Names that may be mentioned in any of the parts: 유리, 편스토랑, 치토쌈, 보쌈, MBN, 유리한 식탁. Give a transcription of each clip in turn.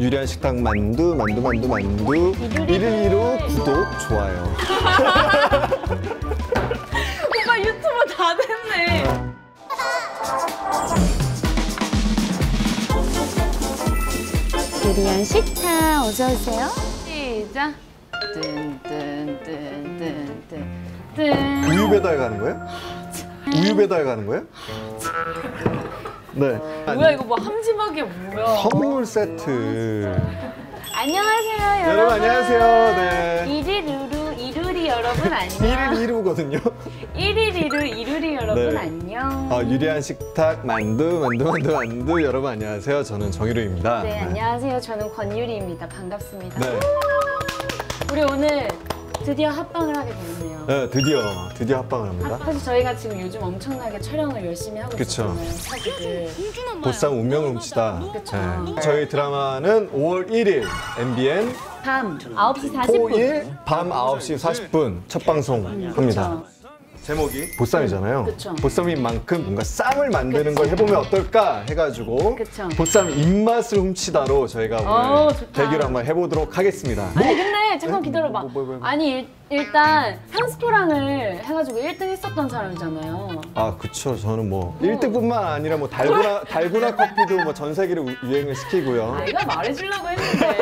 유리한 식탁 만두 112로 구독, 좋아요. 오빠 유튜버 다 됐네. 유리한 식탁 어서오세요. 시작. 뜬뜬뜬뜬뜬. 우유 배달 가는 거예요? 우유 배달 가는 거예요? 네. 뭐야 이거 뭐 함지막이야 뭐야? 선물 세트. 안녕하세요 여러분. 안녕하세요. 네. 이리루루 이루리 여러분 안녕. 1일 1루거든요. 1일 1루 이루리 여러분 네. 안녕. 유리한 식탁 만두 여러분 안녕하세요. 저는 정유루입니다. 네, 안녕하세요. 저는 권유리입니다. 반갑습니다. 네. 우리 오늘 드디어 합방을 하게 됐네요. 네, 드디어 합방을 합니다. 사실 저희가 지금 요즘 엄청나게 촬영을 열심히 하고 있잖아요. 사실 보쌈 운명을 훔치다. 네. 저희 드라마는 5월 1일 MBN 밤 9시 40분 토일 밤 9시 40분 첫 방송합니다. 제목이 보쌈이잖아요. 그쵸. 보쌈인 만큼 뭔가 쌈을 만드는 걸 해보면 어떨까 해가지고 그쵸. 보쌈 입맛을 훔치다로 저희가 오늘 대결을 한번 해보도록 하겠습니다. 아니 근데 잠깐 기다려봐. 아니 일단 편스토랑을 해가지고 1등 했었던 사람이잖아요. 아 그쵸. 저는 뭐 1등뿐만 아니라 뭐 달고나 커피도 뭐 전 세계로 유행을 시키고요. 아 이거 말해주려고 했는데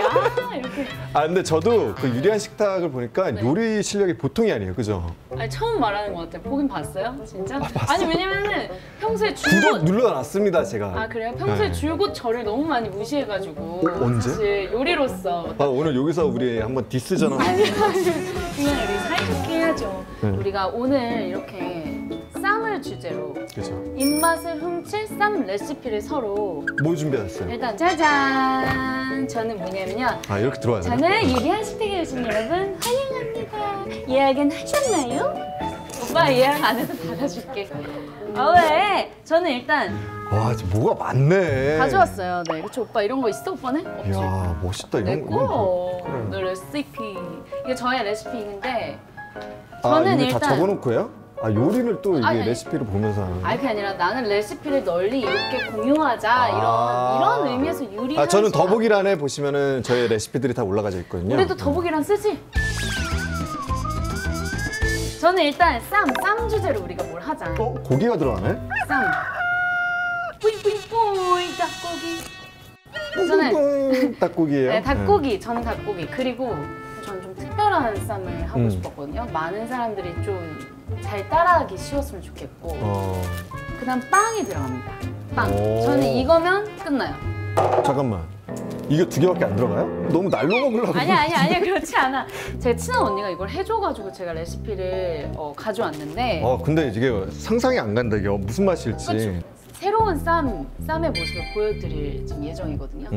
이렇게. 아 근데 저도 그 유리한 식탁을 보니까 네. 요리 실력이 보통이 아니에요. 그죠? 아니 처음 말하는 것 같아요. 보긴 봤어요? 진짜? 아, 봤어? 아니 왜냐면은 평소에 구독 눌러놨습니다 제가. 아 그래요? 평소에 네. 줄곧 저를 너무 많이 무시해가지고. 어, 언제? 사실 요리로서. 아 오늘 여기서 우리 한번 디스전화. 아니 우리 사이좋게 해야죠. 네. 우리가 오늘 이렇게 쌈을 주제로 그쵸. 입맛을 훔칠 쌈 레시피를 서로 뭐 준비했어요? 일단 짜잔! 저는 뭐냐면요. 아 이렇게 들어와요? 저는 유리한 식탁에 오신 여러분 환영합니다. 예약은 하셨나요? 오빠 예약 안 해도 받아줄게. 왜? 저는 일단 와, 지금 뭐가 많네. 가져왔어요. 네, 그렇죠. 오빠 이런 거 있어? 오빠는? 없지? 이야, 멋있다. 이런 거. 내 그래. 레시피. 이게 저의 레시피인데 저는 이거 일단 다 적어놓고요? 아, 요리를 또 이게 레시피를 보면서 하는 거예요? 아니, 그게 아니라 나는 레시피를 널리 이렇게 공유하자 이런 의미에서 유리한 저는 더보기란에 보시면은 저의 레시피들이 다 올라가져 있거든요. 우리도 더보기란 쓰지? 저는 일단 쌈 주제로 우리가 뭘 하자. 어? 고기가 들어가네? 쌈. 뿌잉뿌잉뿌잉 닭고기. 저는 닭고기예요? 네, 닭고기. 저는 닭고기. 그리고 저는 좀 특별한 쌈을 하고 싶었거든요. 많은 사람들이 좀 잘 따라하기 쉬웠으면 좋겠고. 그다음 빵이 들어갑니다. 빵. 저는 이거면 끝나요. 잠깐만. 이게 2개밖에 안 들어가요? 너무 날로 먹으려고. 아니야 그렇지 않아. 제 친한 언니가 이걸 해줘가지고 제가 레시피를 가져왔는데. 근데 이게 상상이 안 간다. 이게 무슨 맛일지. 그렇죠. 새로운 쌈의 모습을 보여드릴 지금 예정이거든요.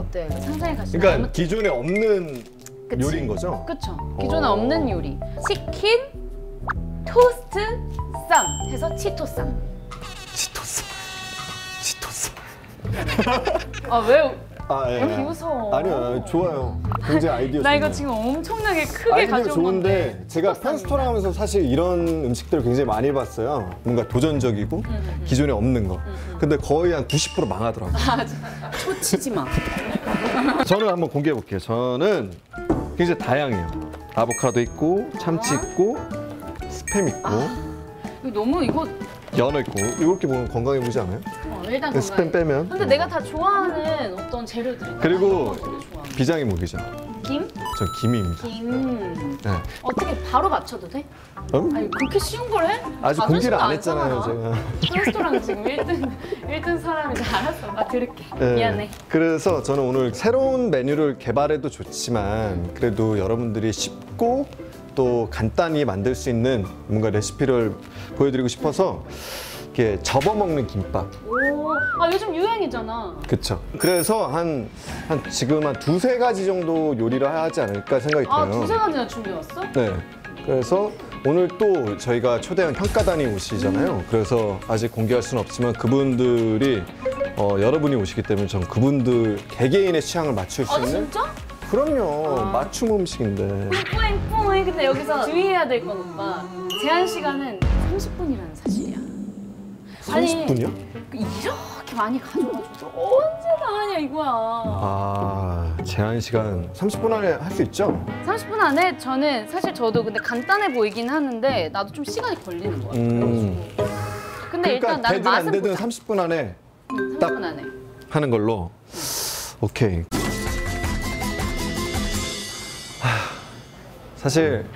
어때요? 상상해 가시나요? 그러니까 아무튼. 기존에 없는 그치? 요리인 거죠? 그렇죠. 기존에 없는 요리. 치킨, 토스트, 쌈 해서 치토쌈. 치토쌈. 아 왜? 예. 왜 무서워? 아니요, 좋아요. 굉장히 아이디어 나 이거 지금 엄청나게 크게 가져온 건데 좋은데 제가 편스토랑 하면서 사실 이런 음식들을 굉장히 많이 봤어요. 뭔가 도전적이고 기존에 없는 거. 근데 거의 한 90% 망하더라고요. 초치지 마. 저는 한번 공개해볼게요. 저는 굉장히 다양해요. 아보카도 있고, 참치 있고, 스팸 있고. 이거 너무 이거 연어 있고. 이렇게 보면 건강해 보이지 않아요? 일단 스팸 빼면. 근데 내가 다 좋아하는 어떤 재료들이. 그리고 비장의 무기죠. 김? 저 김입니다. 김. 네. 어떻게 바로 맞춰도 돼? 아니 그렇게 쉬운 걸 해? 아직 공개를 안 했잖아요 제가. 편스토랑 지금 1등 사람인데 알았어. 나 들을게. 네. 미안해. 그래서 저는 오늘 새로운 메뉴를 개발해도 좋지만 그래도 여러분들이 쉽고 또 간단히 만들 수 있는 뭔가 레시피를 보여드리고 싶어서 이렇게 접어먹는 김밥. 요즘 유행이잖아. 그쵸. 그래서 한 지금 한 2~3가지 정도 요리를 하지 않을까 생각이 들어요. 2~3가지나 준비해왔어? 네. 그래서 오늘 또 저희가 초대한 평가단이 오시잖아요. 그래서 아직 공개할 수는 없지만 그분들이 여러분이 오시기 때문에 전 그분들 개개인의 취향을 맞출 수 있는. 진짜? 그럼요. 맞춤 음식인데. 뿌잉뿌잉. 근데 여기서 주의해야 될 건 오빠. 제한 시간은 30분이라는 사실이야. 30분이요? 이렇게 이렇게 많이 가져가줘서 언제 다 하냐 이거야. 아, 제한 시간 30분 안에 할 수 있죠? 30분 안에 저는 사실 저도 근데 간단해 보이긴 하는데 나도 좀 시간이 걸리는 거야. 근데 그러니까 일단 나는 되든 안 되든 30분 안에 30분 딱 안에 하는 걸로. 오케이. 사실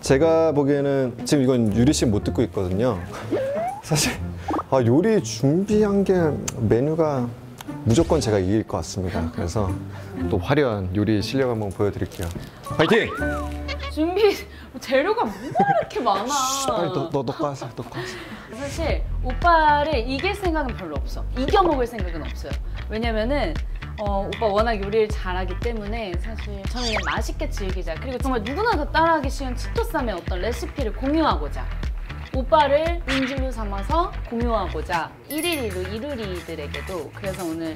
제가 보기에는 지금 이건 유리 씨 못 듣고 있거든요. 사실 아, 요리 준비한 게 메뉴가 무조건 제가 이길 것 같습니다. 그래서 또 화려한 요리 실력 한번 보여드릴게요. 파이팅! 준비 재료가 뭐가 이렇게 많아. 빨리 너꺼 하세요. 사실 오빠를 이길 생각은 별로 없어. 이겨먹을 생각은 없어요. 왜냐면은 오빠 워낙 요리를 잘하기 때문에 사실 저는 맛있게 즐기자. 그리고 정말 누구나 다 따라하기 쉬운 치토쌈의 어떤 레시피를 공유하고자, 오빠를 인질로 삼아서 공유하고자 111로 이루리들에게도 그래서 오늘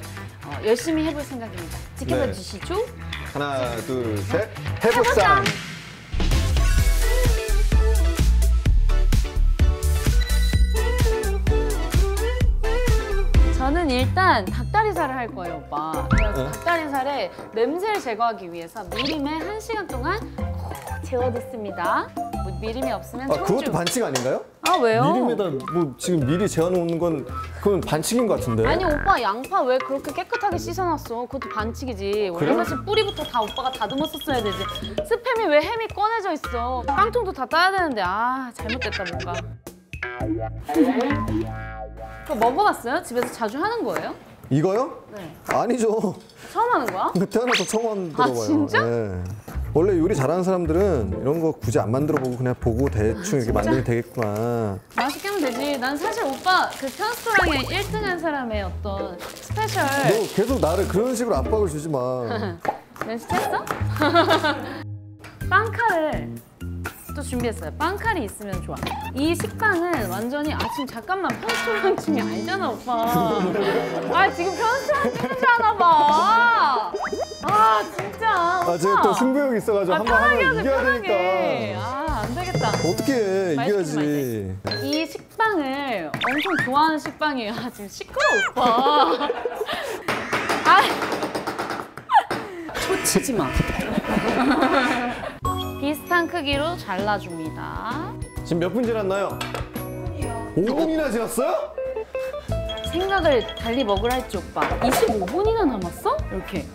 열심히 해볼 생각입니다. 지켜봐 네. 주시죠. 하나, 둘, 셋. 해보쌈! 저는 일단 닭다리살을 할 거예요, 오빠. 그래서 닭다리살에 냄새를 제거하기 위해서 미림에 1시간 동안 재워뒀습니다. 뭐 미림이 없으면 청주. 그것도 반칙 아닌가요? 아, 왜요? 미림에다 뭐 지금 미리 재워놓는 건 그건 반칙인 것 같은데. 아니, 오빠 양파 왜 그렇게 깨끗하게 씻어놨어? 그것도 반칙이지. 원래 사실 뿌리부터 다 오빠가 다듬었었어야 되지. 스팸이 왜 햄이 꺼내져 있어? 깡통도 다 따야 되는데 아, 잘못됐다 뭔가. 그거 먹어봤어요? 집에서 자주 하는 거예요? 이거요? 네. 아니죠. 처음 하는 거야? 태어나서 처음 들어봐요. 아, 진짜? 네. 원래 요리 잘하는 사람들은 이런 거 굳이 안 만들어 보고 그냥 보고 대충 이렇게 만들면 되겠구나. 맛있게 하면 되지. 난 사실 오빠 그 편스토랑에 1등 한 사람의 어떤 스페셜. 너 계속 나를 그런 식으로 압박을 주지 마. 난 스트레스어? 빵칼을 또 준비했어요. 빵칼이 있으면 좋아. 이 식빵은 완전히 아 지금 잠깐만 편스토랑 중이 아니잖아 오빠. 아 지금 편스토랑 중이잖아 봐. 아 진짜. 아 제가 또 승부욕이 있어가지고 한번 이겨야 되니까. 아 안 되겠다. 어떻게 해, 이겨야지. 이 식빵을 엄청 좋아하는 식빵이에요. 아 지금 시끄러 오빠. 아 초치지 마. 비슷한 크기로 잘라줍니다. 지금 몇 분 지났나요? 5분이나 지났어요? 생각을 달리 먹으라 했지 오빠. 25분이나 남았어? 이렇게.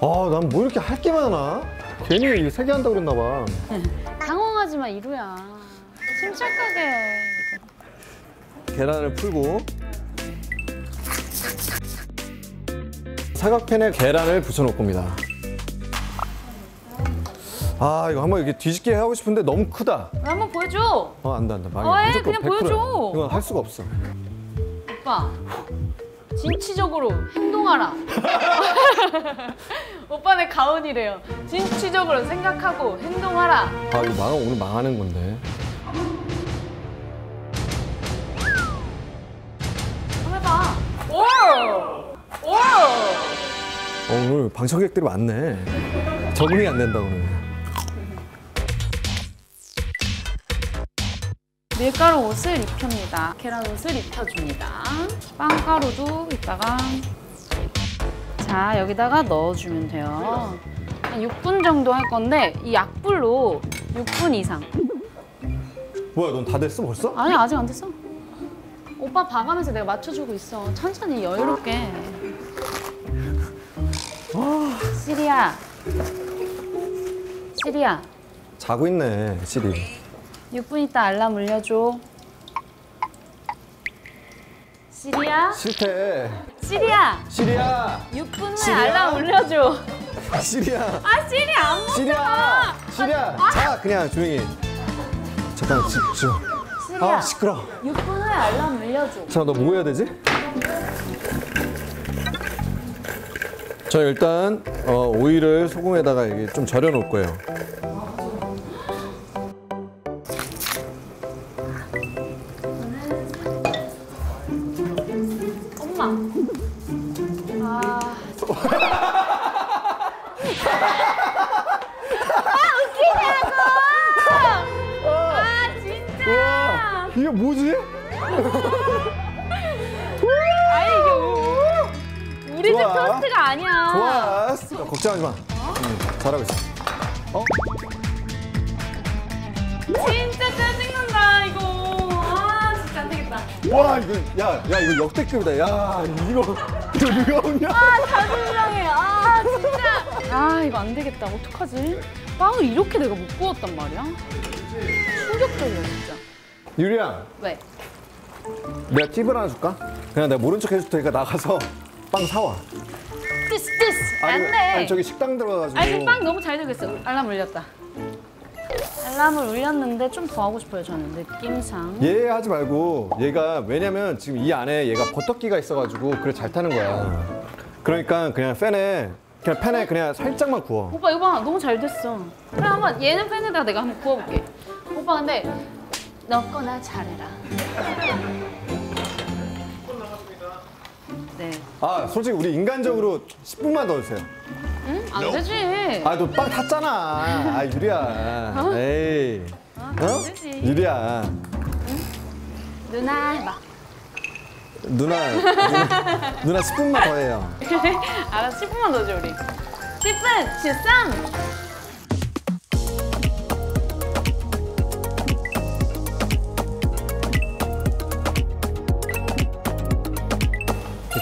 아, 난 뭐 이렇게 할 게 많아? 괜히 이거 3개 한다고 그랬나 봐. 당황하지 마, 이루야. 침착하게 해. 계란을 풀고 사각팬에 계란을 붙여놓을 겁니다. 아, 이거 한번 이렇게 뒤집게 하고 싶은데 너무 크다. 한번 보여줘. 안돼. 해, 그냥 보여줘. 이건 할 수가 없어. 오빠, 진취적으로 행동하라. 오빠 내 가훈이래요. 진취적으로 생각하고 행동하라. 아, 이거 오늘 망하는 건데. 한번 해봐. 오! 오! 오늘 방청객들이 많네. 적응이 안 된다, 오늘. 밀가루 옷을 입힙니다. 계란 옷을 입혀줍니다. 빵가루도 이따가 자 여기다가 넣어주면 돼요. 한 6분 정도 할 건데 이 약불로 6분 이상. 뭐야, 넌 다 됐어 벌써? 아니 아직 안 됐어. 오빠 봐가면서 내가 맞춰주고 있어. 천천히 여유롭게. 시리야. 시리야. 자고 있네 시리. 6분 있다 알람 울려줘. 시리야? 실패. 시리야! 시리야! 6분 후에 알람 울려줘. 시리야! 아, 시리 안 먹잖아! 시리야! 시리야! 아, 자, 그냥 조용히. 잠깐, 집중. 시리야! 아, 시끄러워. 6분 후에 알람 울려줘. 자, 너 뭐 해야 되지? 저 일단 오이를 소금에다가 이게 좀 절여놓을 거예요. 이게 뭐지? 완전 토스트가 아니야. 좋아. 걱정하지 마. 잘하고 있어. 어? 진짜 짜증난다 이거. 아 진짜 안 되겠다. 와 이거 야 이거 역대급이다. 야 이거 누가 오냐? 아 자존심상해. 아 진짜. 아 이거 안 되겠다. 어떡하지? 빵을 이렇게 내가 못 구웠단 말이야? 충격적이야 진짜. 유리야. 왜? 내가 팁을 하나 줄까? 그냥 내가 모른 척 해줄 테니까 나가서 빵 사와. 띠스. 안 돼. 아니 저기 식당 들어가가지고. 아니 빵 너무 잘 되고 있어. 알람 울렸다. 알람을 울렸는데 좀 더 하고 싶어요 저는 느낌상. 얘 하지 말고 얘가 왜냐면 지금 이 안에 얘가 버터기가 있어가지고 그래 잘 타는 거야. 그러니까 그냥 팬에 그냥 살짝만 구워. 오빠 이거 봐 너무 잘 됐어. 그래 한번 얘는 팬에다가 내가 한번 구워볼게. 오빠 근데 넣거나 잘해라. 네. 아 솔직히 우리 인간적으로 10분만 더 주세요. 응? 안 되지. 아 너 빵 탔잖아. 아 유리야. 어? 에이. 아, 안 어? 되지. 유리야. 응? 누나 해봐. 누나 10분만 더 해요. 알았어 10분만 더 줘 우리. 10분 주쌈.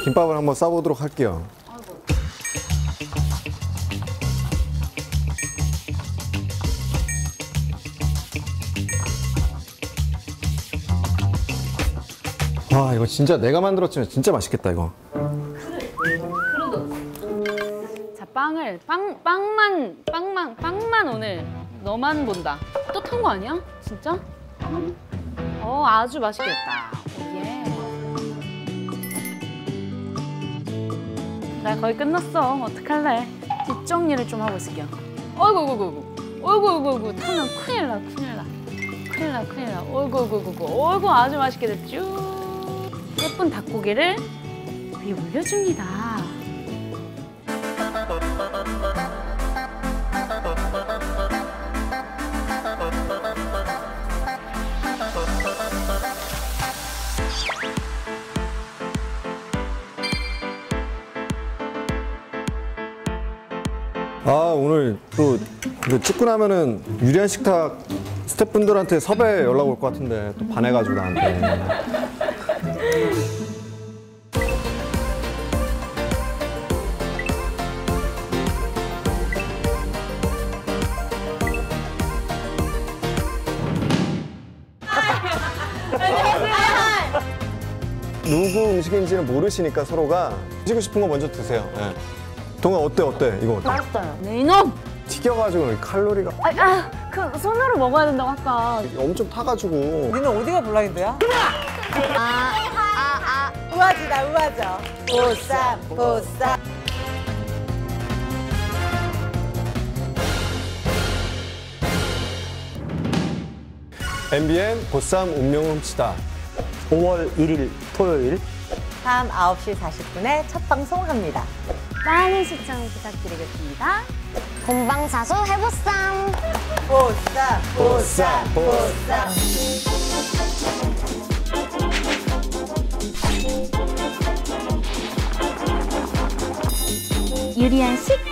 김밥을 한번 싸보도록 할게요. 아이고. 와 이거 진짜 내가 만들었지만 진짜 맛있겠다 이거. 그래도. 자 빵만 오늘 너만 본다. 또 탄 거 아니야? 진짜? 어 아주 맛있겠다. 나 거의 끝났어. 어떡할래? 뒷정리를 좀 하고 있을게요. 어이구. 타면 큰일 나. 어이구 아주 맛있게 됐죠? 예쁜 닭고기를 위에 올려줍니다. 아 오늘 또 찍고 나면은 유리한 식탁 스태프분들한테 섭외 연락 올 것 같은데 또 반해가지고 나한테. 누구 음식인지는 모르시니까 서로가 드시고 싶은 거 먼저 드세요. 네. 동아 어때 이거 어때? 맛있어요. 네 이놈! 튀겨가지고 칼로리가 그 손으로 먹어야 된다고 아까 엄청 타가지고. 니는 어디가 블라인드야? 우아지다. 보쌈. MBN 보쌈 운명을 훔치다 5월 1일 토요일 밤 9시 40분에 첫 방송합니다. 많은 시청 부탁드리겠습니다. 본방사수 해보쌈! 보쌈! 유리한 식